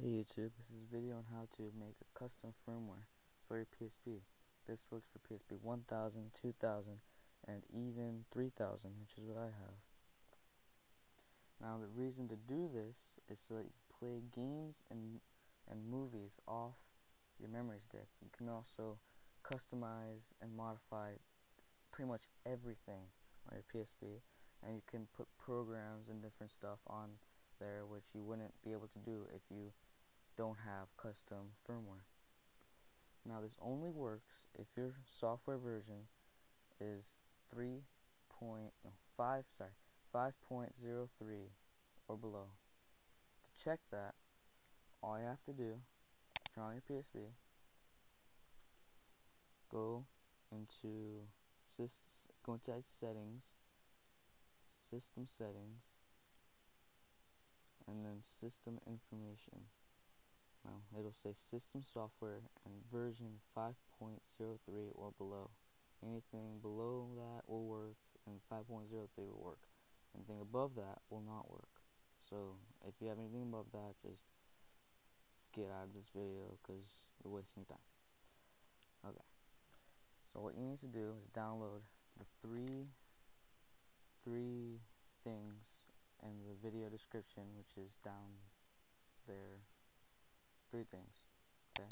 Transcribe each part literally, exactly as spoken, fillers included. Hey YouTube, this is a video on how to make a custom firmware for your P S P. This works for P S P one thousand, two thousand, and even three thousand, which is what I have. Now the reason to do this is so that you play games and, and movies off your memory stick. You can also customize and modify pretty much everything on your P S P, and you can put programs and different stuff on there which you wouldn't be able to do if you don't have custom firmware. Now this only works if your software version is three point no, five sorry five point oh three or below. To check that, all you have to do, turn on your P S P, go into systems, go into settings, system settings, and then system information. Now it'll say system software and version five point oh three or below. Anything below that will work, and five point oh three will work. Anything above that will not work. So if you have anything above that, just get out of this video because you're wasting your time. Okay. So what you need to do is download the three three things in the video description, which is down there. Three things. Okay.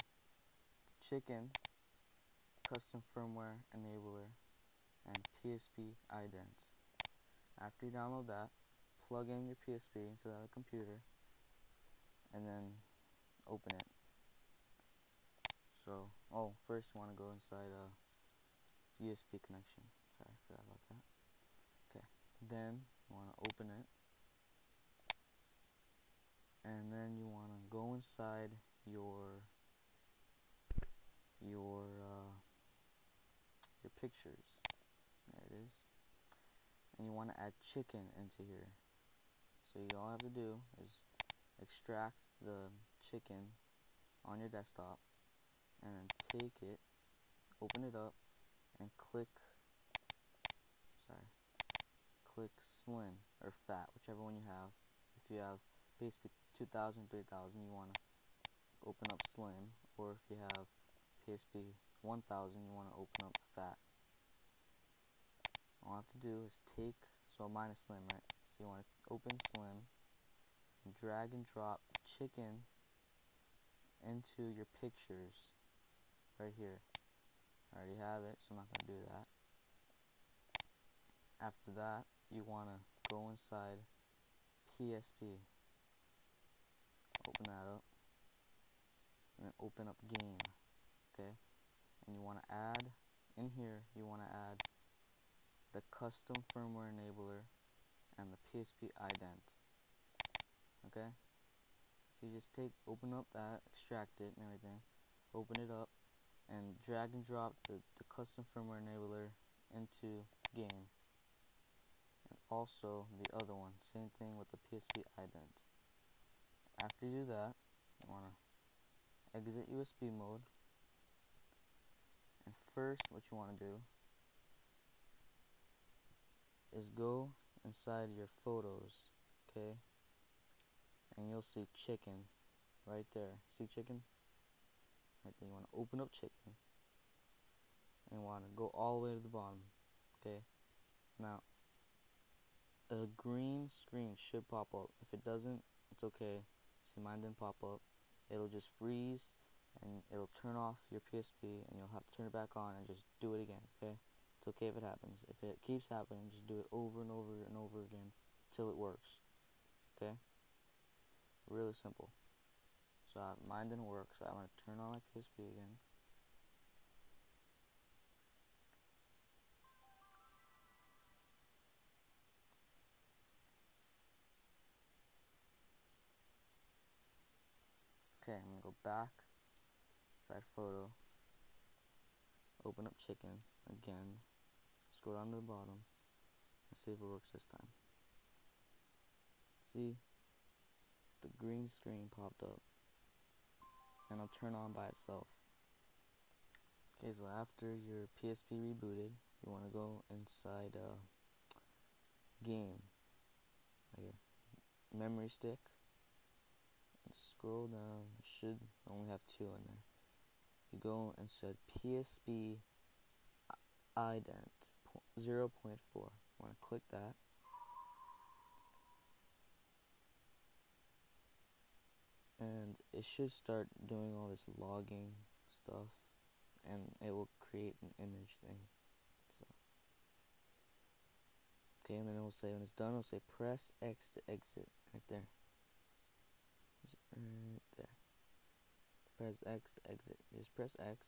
Chicken, Custom Firmware Enabler, and PSPidents. After you download that, plug in your P S P into the computer and then open it. So, oh, first you want to go inside a U S B connection. Sorry, I forgot about that. Okay. Then you want to open it. And then you want to go inside your your uh, your pictures. There it is. And you want to add chicken into here. So you all have to do is extract the chicken on your desktop, and then take it, open it up, and click. Sorry, click slim or fat, whichever one you have. If you have P S P two thousand, three thousand, you want to open up slim, or if you have P S P one thousand, you want to open up fat. All I have to do is take, so mine is slim, right? So you want to open slim, and drag and drop chicken into your pictures right here. I already have it, so I'm not going to do that. After that, you want to go inside P S P. Open that up, and then open up game, okay? And you want to add, in here, you want to add the Custom Firmware Enabler and the PSPident, okay? So you just take, open up that, extract it and everything, open it up, and drag and drop the, the Custom Firmware Enabler into game, and also the other one, same thing with the PSPident. After you do that, you want to exit U S B mode, and first what you want to do is go inside your photos, okay, and you'll see chicken right there. See chicken? Right there. You want to open up chicken, and you want to go all the way to the bottom, okay? Now, a green screen should pop up. If it doesn't, it's okay. See, mine didn't pop up. It'll just freeze, and it'll turn off your P S P, and you'll have to turn it back on and just do it again, okay? It's okay if it happens. If it keeps happening, just do it over and over and over again till it works, okay? Really simple. So uh, mine didn't work, so I'm going to turn on my P S P again. Okay, I'm going to go back, side photo, open up chicken again, scroll down to the bottom, and see if it works this time. See, the green screen popped up, and it'll turn on by itself. Okay, so after your P S P rebooted, you want to go inside uh, game, right here, memory stick, scroll down, it should only have two in there. You go and set P S P ident zero point four. Want to click that. And it should start doing all this logging stuff, and it will create an image thing. So, okay, and then it will say, when it's done, it will say press X to exit, right there. Just right there. Press X to exit. Just press X.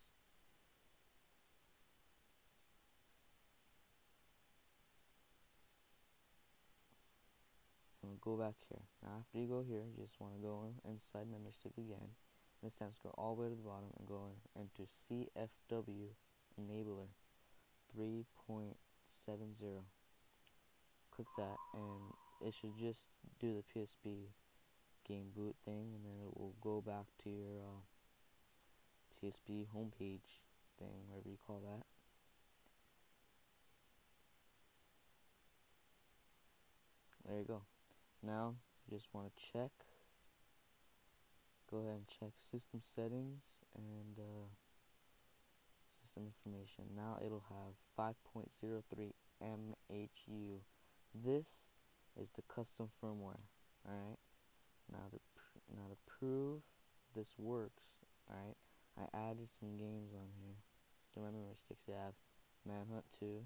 Go back here. Now after you go here, you just want to go inside memory stick again. This time scroll all the way to the bottom and go in, into C F W Enabler three point seven zero. Click that and it should just do the P S P game boot thing, and then it will go back to your uh, P S P homepage thing, whatever you call that. There you go. Now, you just want to check, go ahead and check system settings and uh, system information. Now it'll have five point zero three M H U. This is the custom firmware, alright? Now to, pr now to prove this works, alright, I added some games on here. Do you remember which sticks you have? Manhunt two,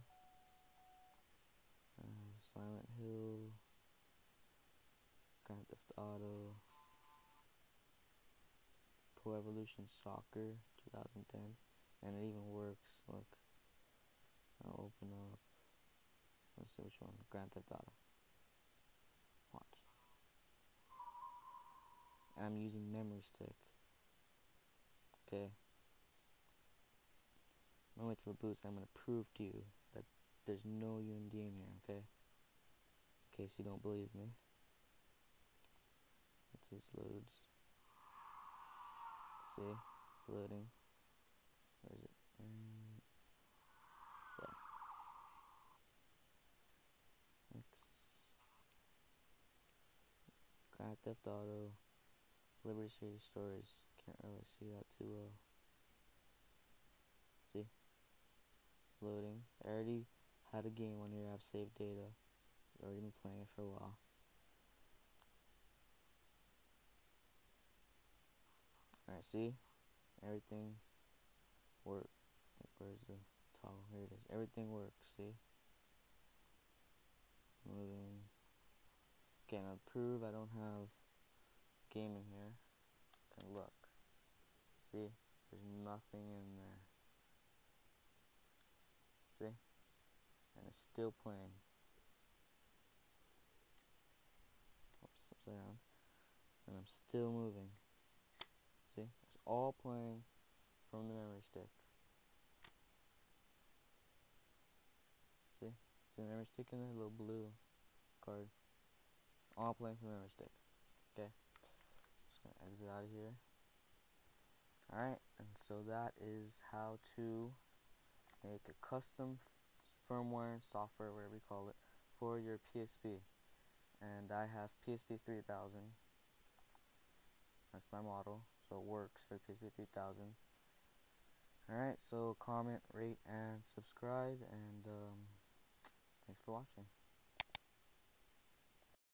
uh, Silent Hill, Grand Theft Auto, Pro Evolution Soccer twenty ten, and it even works. Look, I'll open up, let's see which one, Grand Theft Auto. Watch. And I'm using memory stick. Okay, I'm gonna wait till it boots. I'm gonna prove to you that there's no U N D in here, okay? In case you don't believe me. This loads. See, it's loading. Where is it? Um, there. X. Grand Theft Auto. Liberty City Stories. Can't really see that too well. See, it's loading. I already had a game on here. I've saved data. I've already been playing it for a while. Alright, see? Everything works. Where's the toggle? Here it is. Everything works, see? Moving. Okay, now to prove I don't have game in here, and look. See? There's nothing in there. See? And it's still playing. Oops, upside down. And I'm still moving. All playing from the memory stick. See? See the memory stick in there? Little blue card. All playing from the memory stick. Okay. Just gonna exit out of here. Alright, and so that is how to make a custom firmware, software, whatever you call it, for your P S P. And I have P S P three thousand. That's my model. So it works for P S P three thousand. Alright, so comment, rate, and subscribe, and um, thanks for watching.